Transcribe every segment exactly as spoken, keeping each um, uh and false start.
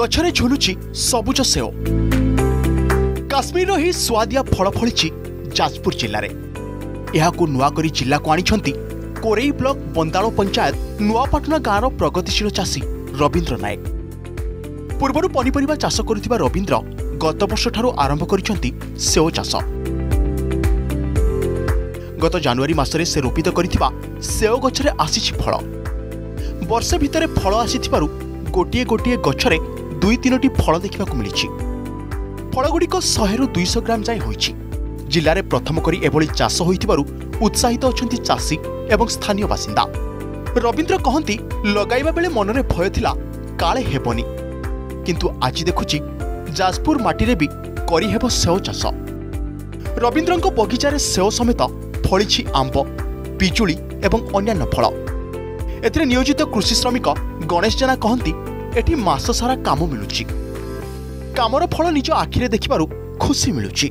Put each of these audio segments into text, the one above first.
গছরে ঝুলুচি সবুজ সেও। কাশ্মীরর এই স্বাদিয়া ফল ফলিছি যাজপুর জেলায়। এহাকু নূয়া করি জেলাকু আনিছন্তি কোরেই ব্লক বন্দাল পঞ্চায়েত নুয়াপাটনা গাঁর প্রগতিশীল চাষী রবীন্দ্র নায়ক। পূর্বর পনিপরিবা চাষ করুথিবা রবীন্দ্র গত বর্ষঠারু আরম্ভ করিছন্তি সেও চাষ। গত জানুয়ারি মাসরে সে রোপিত করিথিবা সেও গছরে আসিছি ফল। বর্ষে ভিতরে ফল আসিথিবারু গোটিয়ে গোটিয়ে গছরে দুই তিনোটি ফল দেখিবাকু মিলিছি। ফলগুড়িক শহেরু দুইশ গ্রাম যাই হয়েছে। জেলার প্রথম করে এভাবে চাষ হয়েছিল উৎসাহিত অনেক চাষী এবং স্থানীয় বাসিন্দা। রবীন্দ্র কহতি লগাইবা বেলে মনরে ভয় লা কালে হেবনি, কিন্তু আজি দেখুছি যাজপুর মাটিরে বি করিহেব সেও চাষ। রবীন্দ্র বগিচার সেও সমেত ফলিছি আম্ব, পিজুলি এবং অন্যান্য ফল। এতে নিয়োজিত কৃষি শ্রমিক গণেশ জেনা কহতি এটি মাস সারা কাম মিলুছি। কামর ফল নিজ আখিরে দেখিবার খুশি মিলুছি।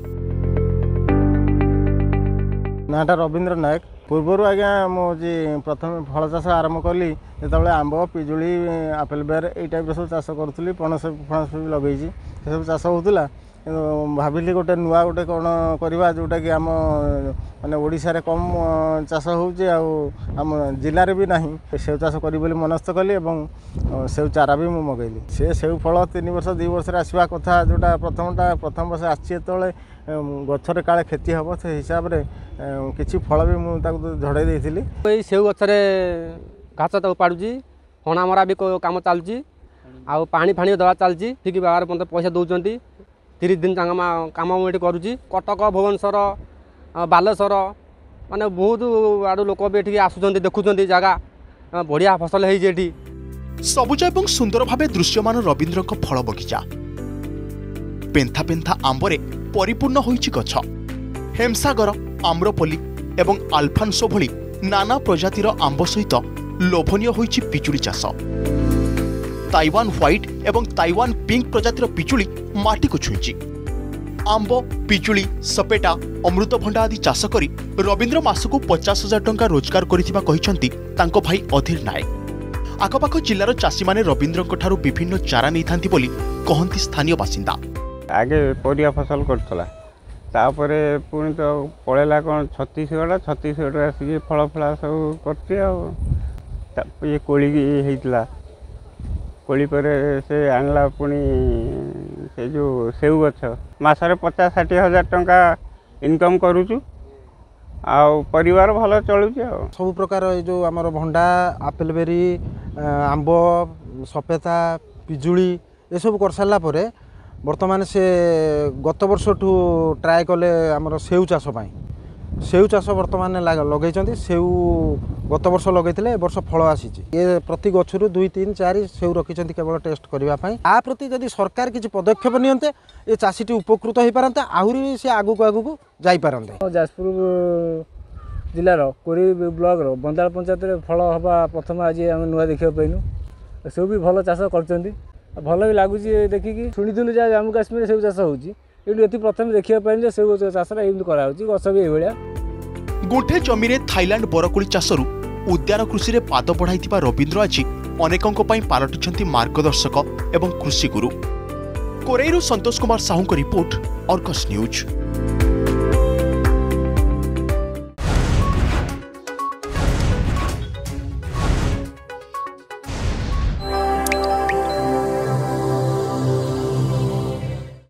নাটা রবীন্দ্র নায়ক। পূর্বর আজ্ঞা মু প্রথমে ফল চাষ আরম্ভ কলি, যেতবে আম্ব, পিজুলি, আপেল বেয়ার এই টাইপের সব চাষ করুলি। পণস ফণস বি লগাইছি, সেসব চাষ হোলা। কিন্তু ভাবিলি গোটে নূয়া গোটে কোণ করা যেটাকি আম মানে ওড়িশার কম চাষ হচ্ছে, আম জেলার বি না। সেউ চাষ করি বলে মনস্থ কলি এবং সেউ চারা বি মু মগাইলি। সে সেউ ফল তিন বর্ষ দুই বর্ষের আসবা কথা, যেটা প্রথমটা প্রথম বর্ষ আসছে যেতবে গছরে কালে ক্ষতি হব, সে হিসাবে কিছু ফল বি মু তাকু ঝড়াই দিয়েছিলি। এই সেউ গছরে ঘাস তাকু পাড়ুছি, হণামরা বি কাম চালুছি, আউ পানি ফানি দেওয়া চালছি। ঠিক বাবার মতো পয়সা দৌঁতি তিরিশ দিন তাঙ্গ কাম এটি করুছি। কটক, ভুবনেশ্বর, বালেশ্বর মানে বহুত আড়ু লোক বি এটি আসুচার, দেখুচার জায়গা বড়িয়া ফসল হয়েছে এটি। সবুজ এবং সুন্দর ভাবে দৃশ্যমান রবীন্দ্র ফল বগিচা। পেন্থা পেন্থা আম্বরে পরিপূর্ণ হয়েছে গছ। হেমসাগর, আম্রপলি এবং আলফানসো ভি নানা প্রজাতির আম্ব সহিত লোভনীয় হয়েছে পিচুড়ি চাষ। তাইওয়ান হোয়াইট এবং তাইওয়ান পিঙ্ক প্রজাতির পিচুড়ি মাটিকে ছুঁইছি। আম্ব, পিচুড়ি, সপেটা, অমৃতভণ্ডা আদি চাষ করে রবীন্দ্র মাসকু পচাশ হাজার টঙ্কা রোজগার করিথিবা কহিছন্তি তাঙ্ক ভাই অধীর নায়ক। আখপাখ জেলার চাষী মানে রবীন্দ্রঙ্কঠারু বিভিন্ন চারা নেইথান্তি বলি কহন্তি স্থানীয় বাসিন্দা। আগে পরিয়া ফসল করতলা, তাপরে পুনি তো পড়েলা কোন ছত্তিশগড়, ছত্তিশগড় আসিকি ফল ফলা সব করছি। আউ ইয়ে কোলি হয়েছিলা, কোলি পরে সে আনলা পুনি সে যে সেউ গছ। মাসরে পচাশ ষাঠিয়ে হাজার টঙ্কা ইনকম করুছু, আউ পরিবার ভালো চলুছে। আউ সব প্রকার এই যে আমার ভণ্ডা, আপেল বেরি, আম্ব, সপেতা, পিজুলি এসব করসারলা পরে বর্তমানে সে গত বর্ষঠু ট্রাই কলে আমার সেউ চাষ পাই। সেউ চাষ বর্তমানে লগাইছেন। সেউ গত বর্ষ লগাইলে এ বর্ষ ফল আসিছে। এ প্রতি গছরু দুই তিন চারি সেউ রাখিছেন কেবল টেস্ট করা। তা প্রতি যদি সরকার কিছু পদক্ষেপ নিয়ন্তে এ চাষীটি উপকৃত হয়ে পারতে, আহরি সে আগুক আগুক যাইপারতে। যাজপুর জেলার কোরেই ব্লকর বন্দাল পঞ্চায়েতের ফল হওয়া প্রথমে আজ আমি নূয়া দেখা পাইলু। সেউ বি ভালো চাষ করছেন, ভালো বি লাগুছে। দেখিকি শুনিলু যে জম্মু কাশ্মীরে সেউ চাষ হচ্ছে, এটু এটি প্রথমে দেখা পাইলু যে সেউ চাষটা এমনি করা হচ্ছে। গছ বি এইভাবে। গোটে জমিরে থাইল্যান্ড বরকোলি চাষরু উদ্যান কৃষিরে পাদ বঢ়াইথিবা রবীন্দ্র আজি অনেকঙ্ক পাই পালটিছন্তি মার্গদর্শক এবং কৃষিগুরু। কোরেইরু সন্তোষ কুমার সাহুঙ্ক রিপোর্ট, অর্গস न्यूज।